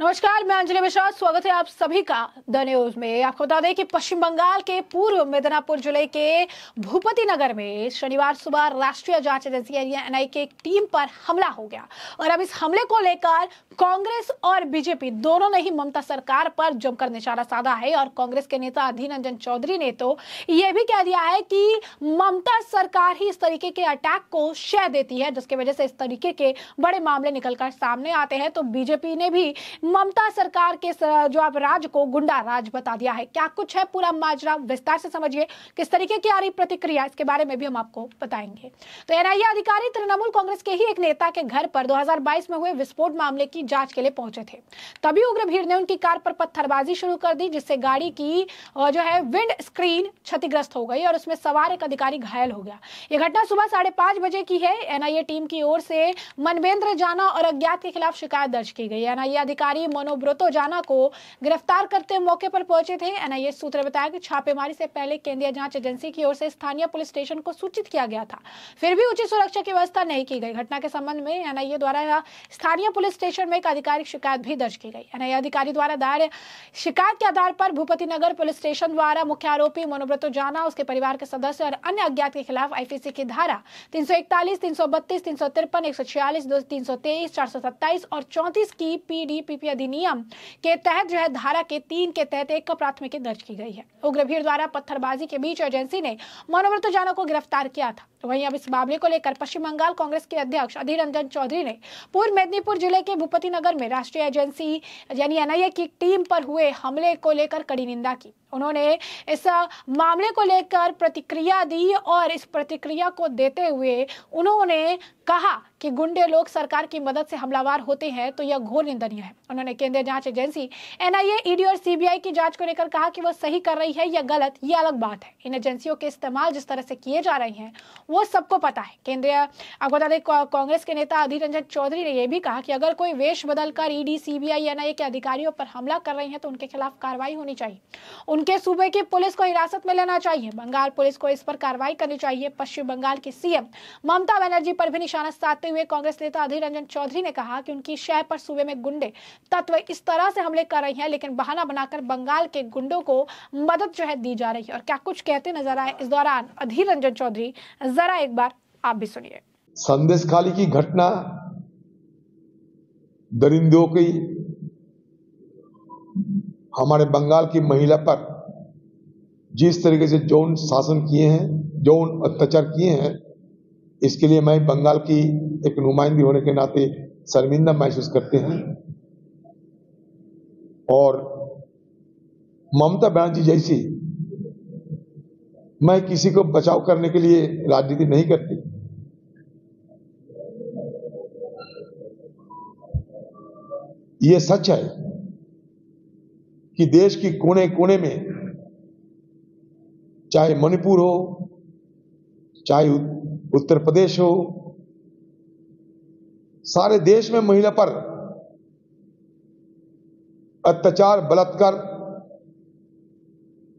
नमस्कार, मैं अंजलि मिश्रा, स्वागत है आप सभी का द न्यूज में। आपको बता दें कि पश्चिम बंगाल के पूर्व मेदिनीपुर जिले के भूपति नगर में शनिवार सुबह राष्ट्रीय जांच एजेंसी एनआईए की एक टीम पर हमला हो गया और अब इस हमले को लेकर कांग्रेस और बीजेपी दोनों ने ही ममता सरकार पर जमकर निशाना साधा है। और कांग्रेस के नेता अधीर रंजन चौधरी ने तो ये भी कह दिया है कि ममता सरकार ही इस तरीके के अटैक को शह देती है, जिसकी वजह से इस तरीके के बड़े मामले निकलकर सामने आते हैं। तो बीजेपी ने भी ममता सरकार के जो आप राज को गुंडा राज बता दिया है। क्या कुछ है पूरा माजरा, विस्तार से समझिए किस तरीके की आ रही प्रतिक्रिया, इसके बारे में भी हम आपको बताएंगे। तो एनआईए अधिकारी तृणमूल कांग्रेस के ही एक नेता के घर पर 2022 में हुए विस्फोट मामले की जांच के लिए पहुंचे थे, तभी उग्र भीड़ ने उनकी कार पर पत्थरबाजी शुरू कर दी, जिससे गाड़ी की जो है विंड स्क्रीन क्षतिग्रस्त हो गई और उसमें सवार एक अधिकारी घायल हो गया। यह घटना सुबह 5:30 बजे की है। एनआईए टीम की ओर से मनवेंद्र जाना और अज्ञात के खिलाफ शिकायत दर्ज की गई। एनआईए अधिकारी मनोब्रत जाना को गिरफ्तार करते मौके पर पहुंचे थे। एनआईए सूत्र बताया कि छापेमारी से पहले केंद्रीय जांच एजेंसी की ओर से स्थानीय पुलिस स्टेशन को सूचित किया गया था, फिर भी उचित सुरक्षा की व्यवस्था नहीं की गई। घटना के संबंध में एनआईए द्वारा स्थानीय पुलिस स्टेशन में एक आधिकारिक शिकायत भी दर्ज की गई। एनआईए अधिकारी द्वारा दायर शिकायत के आधार पर भूपति नगर पुलिस स्टेशन द्वारा मुख्य आरोपी मनोब्रत जाना, उसके परिवार के सदस्य और अन्य अज्ञात के खिलाफ IPC की धारा 341, 332, 353, 146, 323, 427 और 34 की PDPP अधिनियम के तहत जो है धारा के 3 के तहत 1 का प्राथमिकी दर्ज की गई है। उग्र भीड़ द्वारा पत्थरबाजी के बीच एजेंसी ने मनोब्रत जाना को गिरफ्तार किया था। वहीं अब इस मामले को लेकर पश्चिम बंगाल कांग्रेस के अध्यक्ष अधीर रंजन चौधरी ने पूर्व मेदिनीपुर जिले के भूपति नगर में राष्ट्रीय एजेंसी यानी एनआईए की टीम पर हुए हमले को लेकर कड़ी निंदा की। उन्होंने इस मामले को लेकर प्रतिक्रिया दी और इस प्रतिक्रिया को देते हुए उन्होंने कहा कि गुंडे लोग सरकार की मदद से हमलावर होते हैं, तो यह घोर निंदनीय है। उन्होंने केंद्रीय जांच एजेंसी एनआईए, ED और CBI की जांच को लेकर कहा कि वह सही कर रही है या गलत, ये अलग बात है। इन एजेंसियों के इस्तेमाल जिस तरह से किए जा रहे हैं वो सबको पता है। केंद्रीय आपको बता दें कांग्रेस के नेता अधीर रंजन चौधरी ने यह भी कहा कि अगर कोई वेश बदलकर ED, CBI, NIA के अधिकारियों पर हमला कर रही है तो उनके खिलाफ कार्रवाई होनी चाहिए। उनके सूबे की पुलिस को हिरासत में लेना चाहिए। बंगाल पुलिस को इस पर कार्रवाई करनी चाहिए। पश्चिम बंगाल की CM ममता बनर्जी पर भी निशाना साधते हुए कांग्रेस नेता अधीर रंजन चौधरी ने कहा कि उनकी शह पर सूबे में गुंडे तत्व इस तरह से हमले कर रहे हैं, लेकिन बहाना बनाकर बंगाल के गुंडों को मदद जो है दी जा रही है। और क्या कुछ कहते नजर आए इस दौरान अधीर रंजन चौधरी, जरा एक बार आप भी सुनिए। संदेशखाली की घटना, दरिंदों की, हमारे बंगाल की महिला पर जिस तरीके से यौन शासन किए हैं, यौन अत्याचार किए हैं, इसके लिए मैं बंगाल की एक नुमाइंदी होने के नाते शर्मिंदा महसूस करते हैं। और ममता बनर्जी जैसी, मैं किसी को बचाव करने के लिए राजनीति नहीं करती। ये सच है कि देश की कोने कोने में, चाहे मणिपुर हो, चाहे उत्तर प्रदेश हो, सारे देश में महिला पर अत्याचार, बलात्कार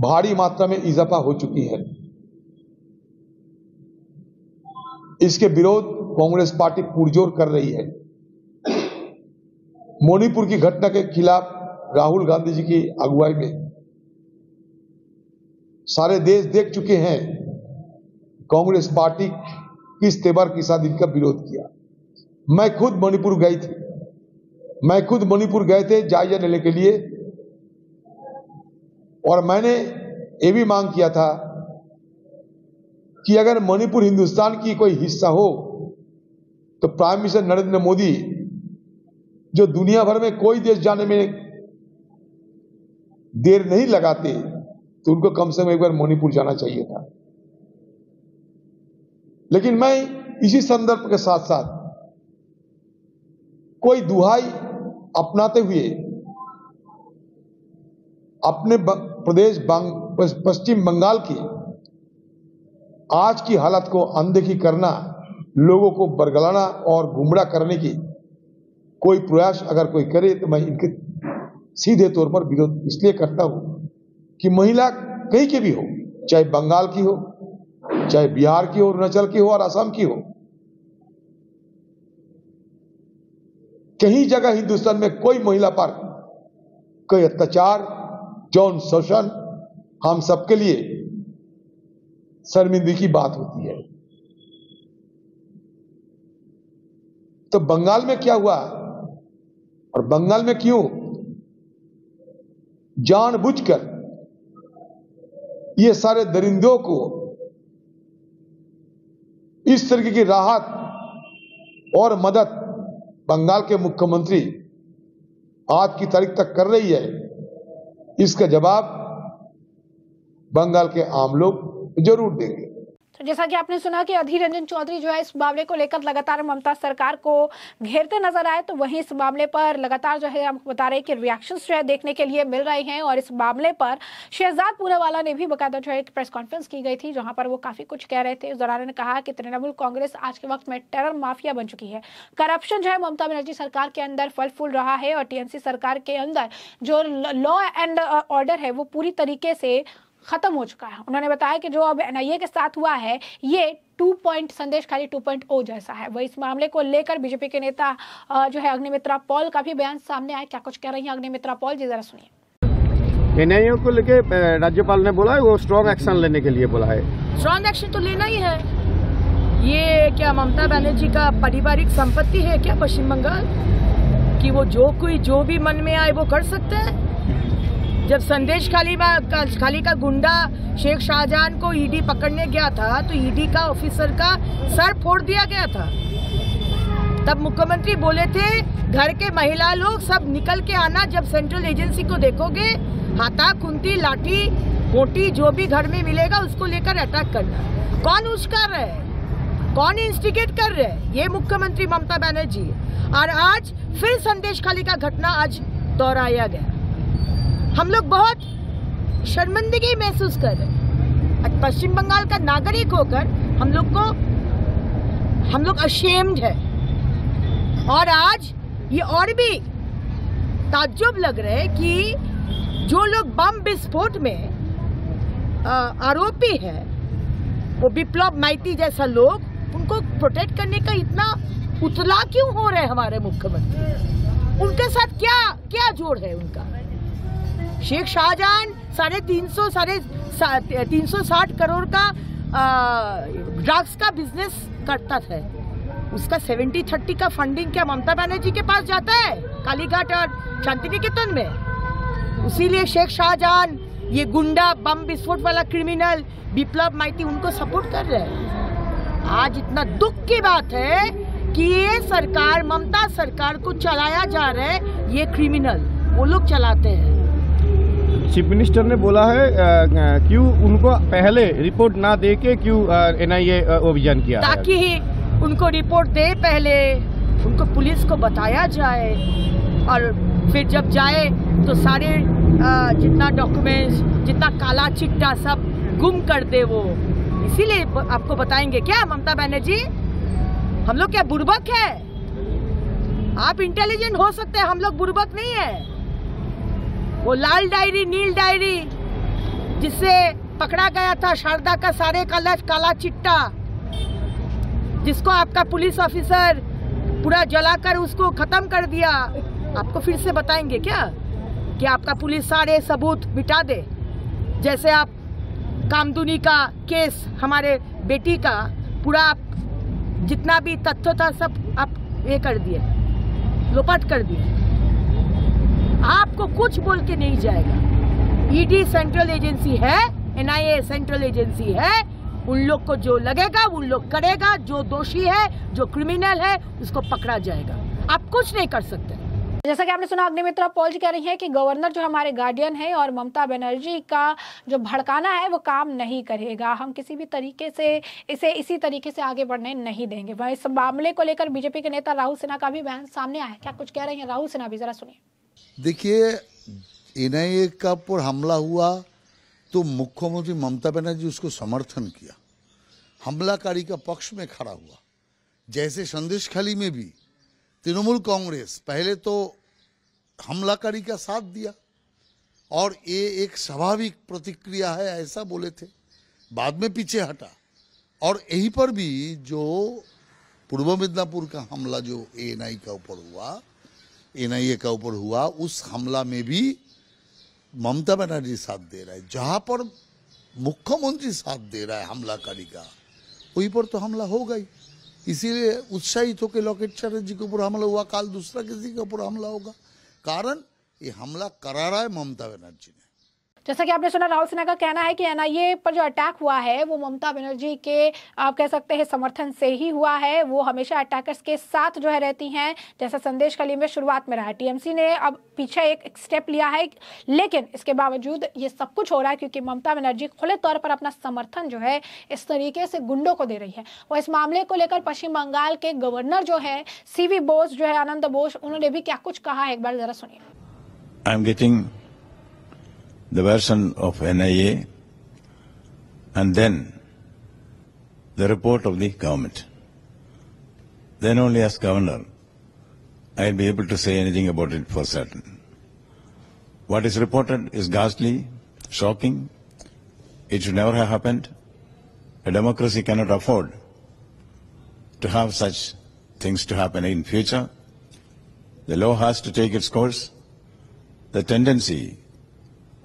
भारी मात्रा में इजाफा हो चुकी है। इसके विरोध कांग्रेस पार्टी पुरजोर कर रही है। मणिपुर की घटना के खिलाफ राहुल गांधी जी की अगुवाई में सारे देश देख चुके हैं कांग्रेस पार्टी किस तेवर के साथ इनका विरोध किया। मैं खुद मणिपुर गए थे जायजा लेने के लिए, और मैंने ये भी मांग किया था कि अगर मणिपुर हिंदुस्तान की कोई हिस्सा हो तो प्राइम मिनिस्टर नरेंद्र मोदी, जो दुनिया भर में कोई देश जाने में देर नहीं लगाते, तो उनको कम से कम एक बार मणिपुर जाना चाहिए था। लेकिन मैं इसी संदर्भ के साथ साथ कोई दुहाई अपनाते हुए अपने प्रदेश पश्चिम बंगाल की आज की हालत को अनदेखी करना, लोगों को बरगलाना और गुमराह करने की कोई प्रयास अगर कोई करे तो मैं इनके सीधे तौर पर विरोध इसलिए करता हूं कि महिला कहीं की भी हो, चाहे बंगाल की हो, चाहे बिहार की हो, अरुणाचल की हो और असम की हो, कहीं जगह हिंदुस्तान में कोई महिला पर कोई अत्याचार, यौन शोषण हम सबके लिए शर्मिंदगी की बात होती है। तो बंगाल में क्या हुआ और बंगाल में क्यों जानबूझकर ये सारे दरिंदों को इस तरीके की राहत और मदद बंगाल के मुख्यमंत्री आज की तारीख तक कर रही है, इसका जवाब बंगाल के आम लोग जरूर देंगे। तो जैसा कि आपने सुना कि अधीर रंजन चौधरी जो है इस मामले को लेकर लगातार ममता सरकार को घेरते नजर आए, तो वहीं इस मामले पर लगातार जो है आपको बता रहे हैं कि रिएक्शंस जो है देखने के लिए मिल रहे हैं। और इस मामले पर शहजाद पूनावाला ने भी बाकायदा जो है एक प्रेस कॉन्फ्रेंस की गई थी जहां पर वो काफी कुछ कह रहे थे। इस दौरान उन्होंने कहा कि तृणमूल कांग्रेस आज के वक्त में टेरर माफिया बन चुकी है, करप्शन जो है ममता बनर्जी सरकार के अंदर फल फूल रहा है और टीएमसी सरकार के अंदर जो लॉ एंड ऑर्डर है वो पूरी तरीके से खत्म हो चुका है। उन्होंने बताया कि जो अब एनआईए के साथ हुआ है ये 2.0 संदेश खाली 2.0 जैसा है। वह इस मामले को लेकर बीजेपी के नेता जो है अग्निमित्रा पॉल का भी बयान सामने आया। क्या कुछ कह रही हैं अग्निमित्रा पॉल जी, जरा सुनिए। एनआईए को लेके राज्यपाल ने बोला है, वो स्ट्रॉन्ग एक्शन लेने के लिए बोला है। स्ट्रॉन्ग एक्शन तो लेना ही है। ये क्या ममता बनर्जी का पारिवारिक संपत्ति है क्या पश्चिम बंगाल की? वो जो कोई जो भी मन में आए वो कर सकते हैं। जब संदेश खाली का गुंडा शेख शाहजहान को ईडी पकड़ने गया था तो ईडी का ऑफिसर का सर फोड़ दिया गया था। तब मुख्यमंत्री बोले थे घर के महिला लोग सब निकल के आना, जब सेंट्रल एजेंसी को देखोगे हाथा कुंती लाठी बोटी जो भी घर में मिलेगा उसको लेकर अटैक करना। कौन उचका रहा है, कौन इंस्टिगेट कर रहे हैं? ये मुख्यमंत्री ममता बनर्जी। और आज फिर संदेश खाली का घटना आज दोहराया गया। हम लोग बहुत शर्मिंदगी महसूस कर रहे हैं। पश्चिम बंगाल का नागरिक होकर हम लोग अशेम्ड है। और आज ये और भी ताज्जुब लग रहा है कि जो लोग बम विस्फोट में आरोपी है वो विप्लव माइती जैसा लोग, उनको प्रोटेक्ट करने का इतना उतला क्यों हो रहा है हमारे मुख्यमंत्री? उनके साथ क्या क्या जोड़ है उनका? शेख शाहजहान 360 करोड़ का ड्रग्स का बिजनेस करता था। उसका 70-30 का फंडिंग क्या ममता बनर्जी के पास जाता है कालीघाट और शांति निकेतन में? उसीलिए शेख शाहजहान ये गुंडा बम विस्फोट वाला क्रिमिनल विप्लव माइती उनको सपोर्ट कर रहे हैं। आज इतना दुख की बात है कि ये सरकार ममता सरकार को चलाया जा रहा है। ये क्रिमिनल वो लोग चलाते हैं। चीफ मिनिस्टर ने बोला है क्यों उनको पहले रिपोर्ट ना दे के क्यों एनआईए अभियान किया, ताकि उनको रिपोर्ट दे, पहले उनको पुलिस को बताया जाए और फिर जब जाए तो सारे जितना डॉक्यूमेंट्स जितना काला चिट्टा सब गुम कर दे वो। इसीलिए आपको बताएंगे क्या ममता बनर्जी? हम लोग क्या बुर्बक है? आप इंटेलिजेंट हो सकते हैं, हम लोग बुर्बक नहीं है। वो लाल डायरी नील डायरी जिससे पकड़ा गया था शारदा का सारे काला चिट्टा, जिसको आपका पुलिस ऑफिसर पूरा जलाकर उसको खत्म कर दिया, आपको फिर से बताएंगे क्या कि आपका पुलिस सारे सबूत मिटा दे? जैसे आप कामदुनी का केस हमारे बेटी का पूरा आप जितना भी तथ्य था सब आप ये कर दिए, लोपट कर दिए। आपको कुछ बोल के नहीं जाएगा। ईडी सेंट्रल एजेंसी है, एनआईए सेंट्रल एजेंसी है। उन लोग को जो लगेगा उन लोग करेगा। जो दोषी है जो क्रिमिनल है उसको पकड़ा जाएगा। आप कुछ नहीं कर सकते। जैसा कि आपने सुना अग्निमित्रा पॉल जी कह रही हैं कि गवर्नर जो हमारे गार्डियन है और ममता बनर्जी का जो भड़काना है वो काम नहीं करेगा। हम किसी भी तरीके से इसे इसी तरीके से आगे बढ़ने नहीं देंगे। वह इस मामले को लेकर बीजेपी के नेता राहुल सिन्हा का भी बयान सामने आया। क्या कुछ कह रहे हैं राहुल सिन्हा भी, जरा सुनिए। देखिए, एनआईए का पर हमला हुआ तो मुख्यमंत्री ममता बनर्जी उसको समर्थन किया, हमलाकारी का पक्ष में खड़ा हुआ। जैसे संदेशखाली में भी तृणमूल कांग्रेस पहले तो हमलाकारी का साथ दिया और ये एक स्वाभाविक प्रतिक्रिया है ऐसा बोले थे, बाद में पीछे हटा। और यहीं पर भी जो पूर्व मिदनापुर का हमला जो एनआईए का ऊपर हुआ उस हमला में भी ममता बनर्जी साथ दे रहा है, जहाँ पर मुख्यमंत्री साथ दे रहा है हमलाकारी का, वहीं पर तो हमला होगा ही। इसीलिए उत्साहित होकर लॉकेट चैटर्जी के ऊपर हमला हुआ, कल दूसरा किसी के ऊपर हमला होगा। कारण ये हमला करा रहा है ममता बनर्जी ने। जैसा कि आपने सुना, राहुल सिन्हा का कहना है कि एनआईए पर जो अटैक हुआ है वो ममता बनर्जी के आप कह सकते हैं समर्थन से ही हुआ है। वो हमेशा अटैकर्स के साथ जो है रहती हैं, जैसा संदेश कली में शुरुआत में रहा। टीएमसी ने अब पीछे एक स्टेप लिया है, लेकिन इसके बावजूद ये सब कुछ हो रहा है क्योंकि ममता बनर्जी खुले तौर पर अपना समर्थन जो है इस तरीके से गुंडों को दे रही है। और इस मामले को लेकर पश्चिम बंगाल के गवर्नर जो है CV बोस जो है आनंद बोस, उन्होंने भी क्या कुछ कहा है, एक बार जरा सुनिए। I am getting the version of NIA and then the report of the government. Then only as governor I will be able to say anything about it for certain. What is reported is ghastly, shocking. It should never have happened. A democracy cannot afford to have such things to happen in future. The law has to take its course. The tendency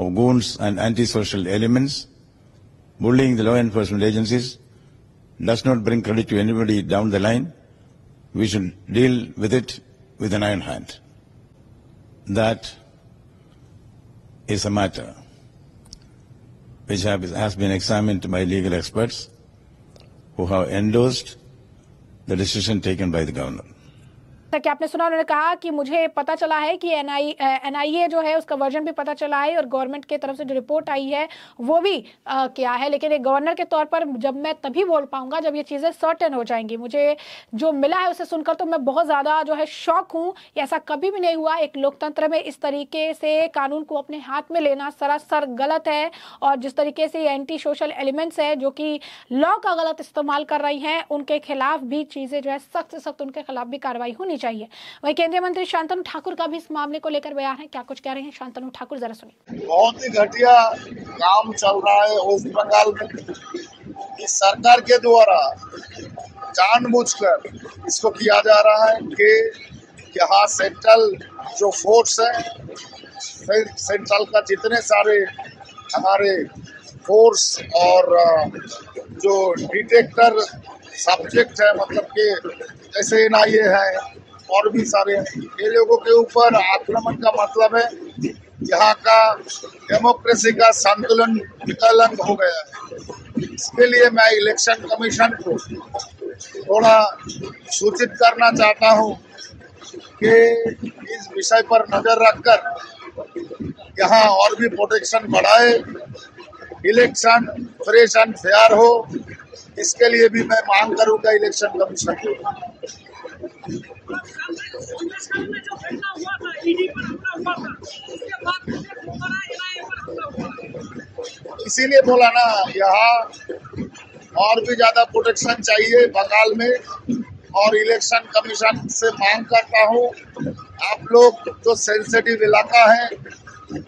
of goons and anti-social elements bullying the law enforcement agencies does not bring credit to anybody down the line. We should deal with it with an iron hand. That is a matter which has been examined by legal experts who have endorsed the decision taken by the governor. जैसा कि आपने सुना, उन्होंने कहा कि मुझे पता चला है कि एनआईए जो है उसका वर्जन भी पता चला है और गवर्नमेंट की तरफ से जो रिपोर्ट आई है वो भी क्या है, लेकिन एक गवर्नर के तौर पर जब मैं तभी बोल पाऊंगा जब ये चीज़ें सर्टेन हो जाएंगी। मुझे जो मिला है उसे सुनकर तो मैं बहुत ज़्यादा जो है शॉक हूँ। ऐसा कभी भी नहीं हुआ। एक लोकतंत्र में इस तरीके से कानून को अपने हाथ में लेना सरासर गलत है, और जिस तरीके से ये एंटी सोशल एलिमेंट्स है जो कि लॉ का गलत इस्तेमाल कर रही हैं, उनके खिलाफ भी चीज़ें जो है सख्त से सख्त उनके खिलाफ भी कार्रवाई होनी चाहिए। वही केंद्रीय मंत्री शांतनु ठाकुर का भी इस मामले को लेकर बयान है, क्या कुछ कह रहे हैं शांतनु ठाकुर, जरा सुनिए। बहुत ही घटिया काम चल रहा है वेस्ट बंगाल में। इस सरकार के द्वारा जानबूझकर इसको किया जा रहा है कि यहाँ सेंट्रल जो फोर्स है, फिर सेंट्रल का जितने सारे हमारे फोर्स और जो डिटेक्टर सब्जेक्ट है, मतलब कि जैसे NIA है और भी सारे, ये लोगों के ऊपर आक्रमण का मतलब है यहाँ का डेमोक्रेसी का संतुलन विकलांग हो गया है। इसके लिए मैं इलेक्शन कमीशन को थोड़ा सूचित करना चाहता हूँ कि इस विषय पर नज़र रखकर यहाँ और भी प्रोटेक्शन बढ़ाए, इलेक्शन फ्रेश एंड फेयर हो, इसके लिए भी मैं मांग करूंगा इलेक्शन कमीशन को। इसीलिए बोला ना, यहाँ और भी ज्यादा प्रोटेक्शन चाहिए बंगाल में, और इलेक्शन कमीशन से मांग करता हूँ आप लोग जो सेंसिटिव इलाका है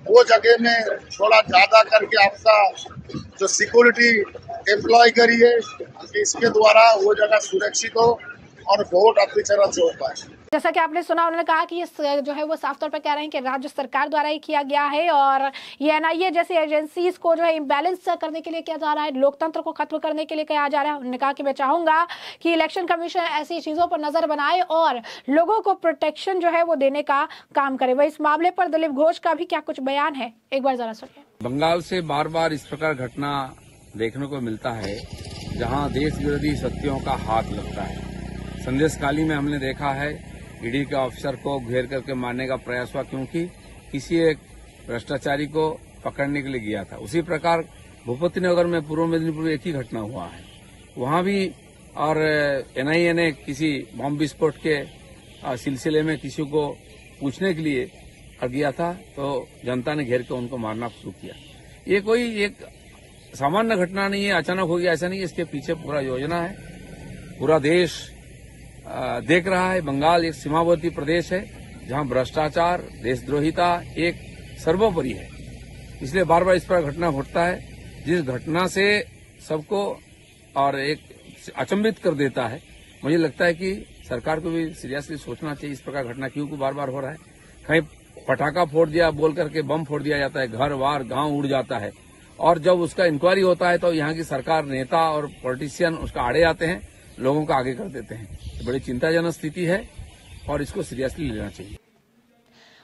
वो जगह में थोड़ा ज्यादा करके आपका जो सिक्योरिटी एम्प्लॉय करिए, इसके द्वारा वो जगह सुरक्षित हो और वोट अपनी तरह से हो पाए। जैसा कि आपने सुना, उन्होंने कहा कि ये जो है वो साफ तौर पर कह रहे हैं कि राज्य सरकार द्वारा ही किया गया है और ये NIA जैसी एजेंसीज को जो है इम्बैलेंस करने के लिए किया जा रहा है, लोकतंत्र को खत्म करने के लिए किया जा रहा है। उन्होंने कहा कि मैं चाहूँगा कि इलेक्शन कमीशन ऐसी चीज़ों पर नज़र बनाए और लोगों को प्रोटेक्शन जो है वो देने का काम करे। वह इस मामले पर दिलीप घोष का भी क्या कुछ बयान है, एक बार जरा सुनिए। बंगाल से बार बार इस प्रकार घटना देखने को मिलता है जहाँ देश विरोधी शक्तियों का हाथ लगता है। संदेशकाली में हमने देखा है ED के ऑफिसर को घेर करके मारने का प्रयास हुआ क्योंकि किसी एक भ्रष्टाचारी को पकड़ने के लिए गया था। उसी प्रकार भूपति नगर में पूर्व मेदिनीपुर एक ही घटना हुआ है, वहां भी और NIA ने किसी बॉम्ब विस्फोट के सिलसिले में किसी को पूछने के लिए गया था तो जनता ने घेर के उनको मारना शुरू किया। ये कोई एक सामान्य घटना नहीं है, अचानक हो गया ऐसा नहीं है, इसके पीछे पूरा योजना है। पूरा देश देख रहा है, बंगाल एक सीमावर्ती प्रदेश है जहां भ्रष्टाचार, देशद्रोहिता एक सर्वोपरि है, इसलिए बार बार इस पर घटना होता है जिस घटना से सबको और एक अचंभित कर देता है। मुझे लगता है कि सरकार को भी सीरियसली सोचना चाहिए इस प्रकार घटना क्यों बार बार हो रहा है। कहीं पटाखा फोड़ दिया बोल करके बम फोड़ दिया जाता है, घर वार गांव उड़ जाता है। और जब उसका इंक्वायरी होता है तो यहाँ की सरकार, नेता और पॉलिटिशियन उसका आड़े आते हैं, लोगों का आगे कर देते हैं। बड़ी चिंताजनक स्थिति है और इसको सीरियसली लेना चाहिए।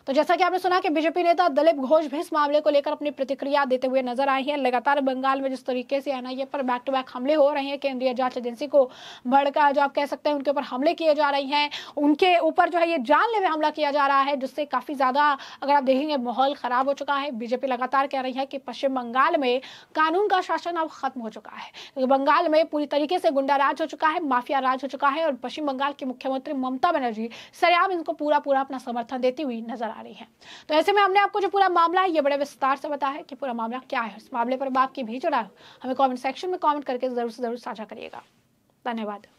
तो जैसा कि आपने सुना कि बीजेपी नेता दिलीप घोष भी इस मामले को लेकर अपनी प्रतिक्रिया देते हुए नजर आए हैं। लगातार बंगाल में जिस तरीके से एनआईए पर बैक टू बैक हमले हो रहे हैं, केंद्रीय जांच एजेंसी को भड़का, जो आप कह सकते हैं उनके ऊपर हमले किए जा रहे हैं, उनके ऊपर जो है ये जानलेवा हमला किया जा रहा है, जिससे काफी ज्यादा अगर आप देखेंगे माहौल खराब हो चुका है। बीजेपी लगातार कह रही है कि पश्चिम बंगाल में कानून का शासन अब खत्म हो चुका है, क्योंकि बंगाल में पूरी तरीके से गुंडा राज हो चुका है, माफिया राज हो चुका है और पश्चिम बंगाल की मुख्यमंत्री ममता बनर्जी सरेआम इनको पूरा पूरा अपना समर्थन देती हुई नजर रही है। तो ऐसे में हमने आपको जो पूरा मामला है ये बड़े विस्तार से बताया कि पूरा मामला क्या है। इस मामले पर आपकी भी राय हमें कमेंट सेक्शन में कमेंट करके जरूर से जरूर साझा करिएगा। धन्यवाद।